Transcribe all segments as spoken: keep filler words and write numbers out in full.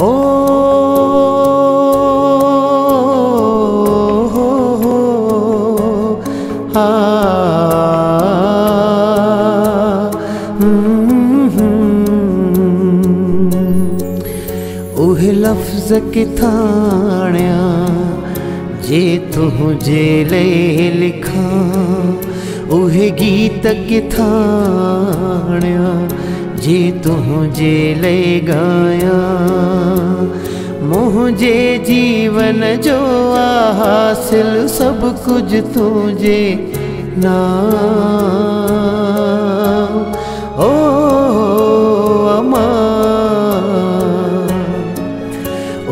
उह लफ्ज की थाण्या जे तुझे ले लिखा, उह गीत की थाण्या जे तुझे ले गाया। मुझे जीवन जो आ हासिल सब कुछ तुझे नाम। ओ अमा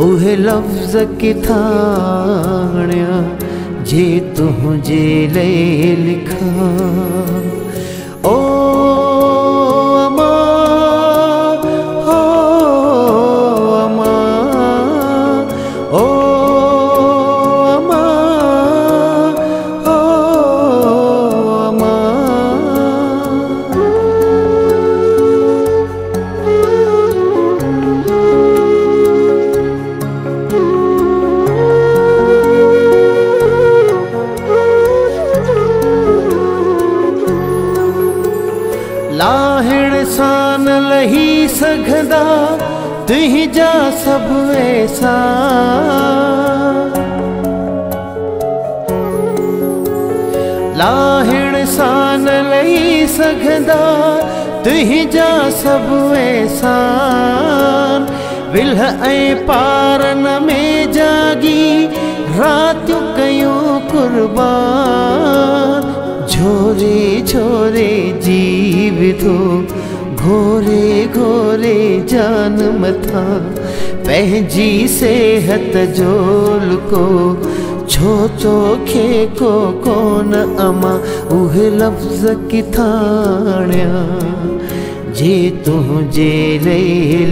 उह लफ्ज की थाण्या जे तुझे ले लिखा। ओ अमा ओ अमा ओ अमा ओ अमा। लाहिण सान लही सघदा तुहिंजा सब ऐसा। लाहिण सान लही सघदा तुहिंजा सब ऐसा। विल्ह ऐं पारन में जागी रातियूं कयूं कुर्बान। झोरे झोरे जीव थो घोरे घोरे जान मथा। पंहिंजी सेहत जो लुको छो तोखे को कोन अमा। उहे लफ्ज़ की थाण्या जे तुझे ले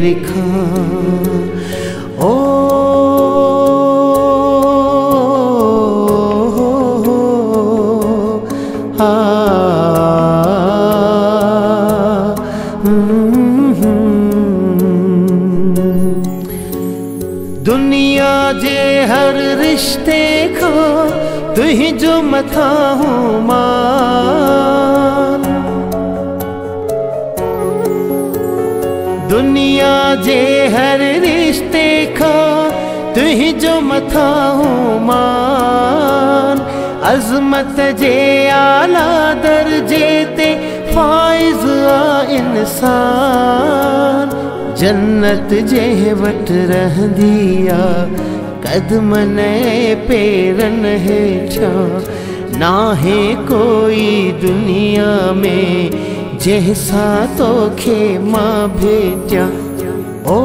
लिखा। ओ दुनिया जे हर रिश्ते खां तुहिंजो मथां हूं मान। दुनिया जे हर रिश्ते खां तुहिंजो मथां हूं मान। अज़मत जे आला दर्जे ते फाइज़ आ इंसान। जन्नत जंहिं वटि रहंदी आ कदमनि पेरनि हेठां। नाहे कोई दुनिया में जंहिंसां तोखे मां भेटियां। ओ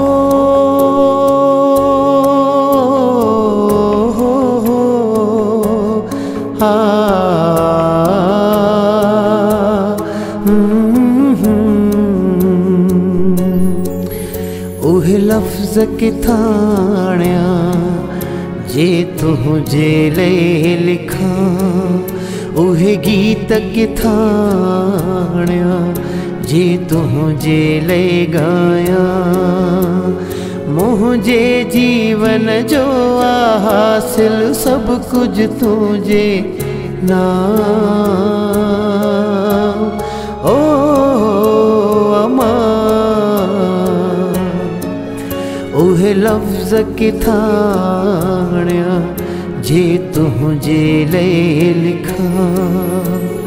उहे लफ्ज की थाण्या जे तुझे ले लिखा। उहे गीत की थाण्या जे तुझे ले गाया। मुझे जीवन जो आ हासिल सब कुछ तुझे नाम। ओ अमा उहे लफ्ज़ की थाण्या जे तुझे ले लिखा।